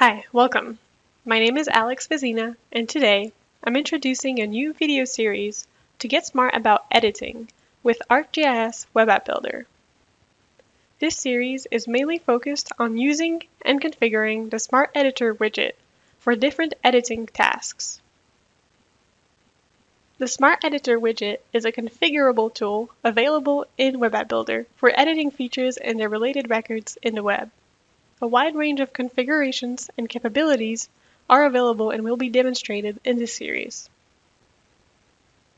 Hi, welcome. My name is Alex Vizina, and today I'm introducing a new video series to get smart about editing with ArcGIS Web AppBuilder. This series is mainly focused on using and configuring the Smart Editor widget for different editing tasks. The Smart Editor widget is a configurable tool available in Web AppBuilder for editing features and their related records in the web. A wide range of configurations and capabilities are available and will be demonstrated in this series.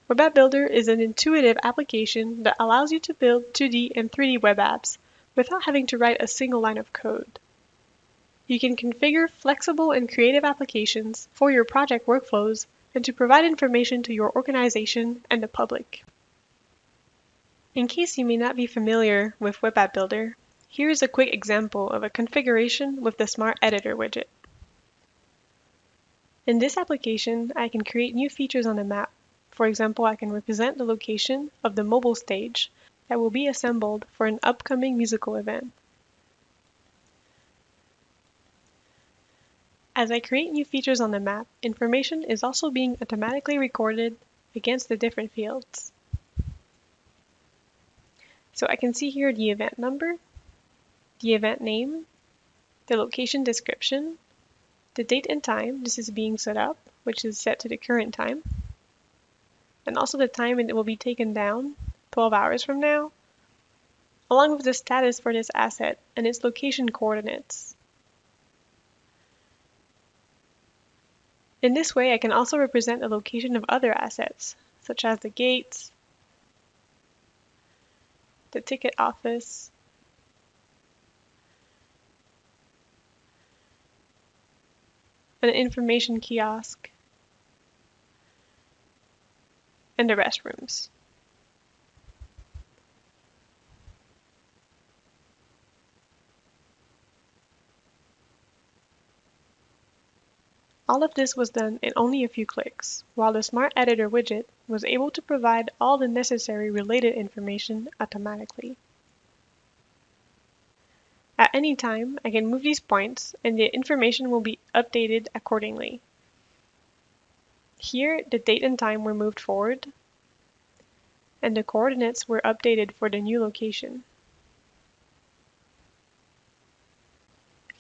Web AppBuilder is an intuitive application that allows you to build 2D and 3D web apps without having to write a single line of code. You can configure flexible and creative applications for your project workflows and to provide information to your organization and the public. In case you may not be familiar with Web AppBuilder, here is a quick example of a configuration with the Smart Editor widget. In this application, I can create new features on the map. For example, I can represent the location of the mobile stage that will be assembled for an upcoming musical event. As I create new features on the map, information is also being automatically recorded against the different fields. So I can see here the event number, the event name, the location description, the date and time this is being set up, which is set to the current time, and also the time it will be taken down, 12 hours from now, along with the status for this asset and its location coordinates. In this way, I can also represent the location of other assets, such as the gates, the ticket office, an information kiosk, and the restrooms. All of this was done in only a few clicks, while the Smart Editor widget was able to provide all the necessary related information automatically. At any time, I can move these points and the information will be updated accordingly. Here, the date and time were moved forward and the coordinates were updated for the new location.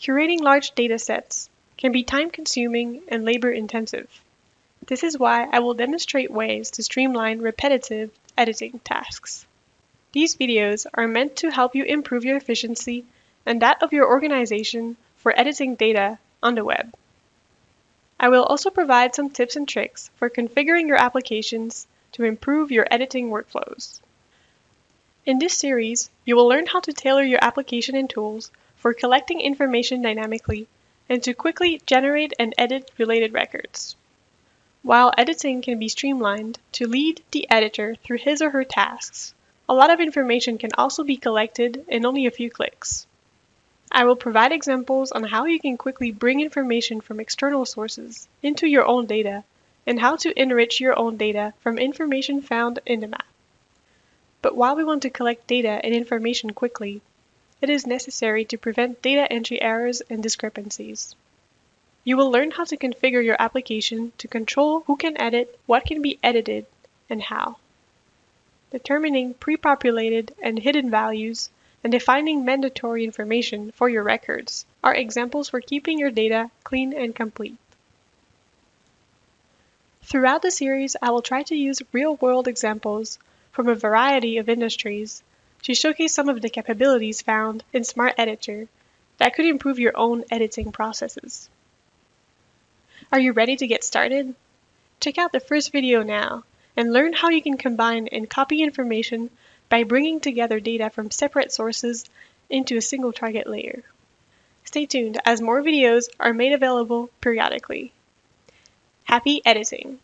Curating large data sets can be time-consuming and labor-intensive. This is why I will demonstrate ways to streamline repetitive editing tasks. These videos are meant to help you improve your efficiency and that of your organization for editing data on the web. I will also provide some tips and tricks for configuring your applications to improve your editing workflows. In this series, you will learn how to tailor your application and tools for collecting information dynamically and to quickly generate and edit related records. While editing can be streamlined to lead the editor through his or her tasks, a lot of information can also be collected in only a few clicks. I will provide examples on how you can quickly bring information from external sources into your own data and how to enrich your own data from information found in the map. But while we want to collect data and information quickly, it is necessary to prevent data entry errors and discrepancies. You will learn how to configure your application to control who can edit, what can be edited, and how. Determining pre-populated and hidden values and defining mandatory information for your records are examples for keeping your data clean and complete. Throughout the series, I will try to use real-world examples from a variety of industries to showcase some of the capabilities found in Smart Editor that could improve your own editing processes. Are you ready to get started? Check out the first video now and learn how you can combine and copy information by bringing together data from separate sources into a single target layer. Stay tuned as more videos are made available periodically. Happy editing!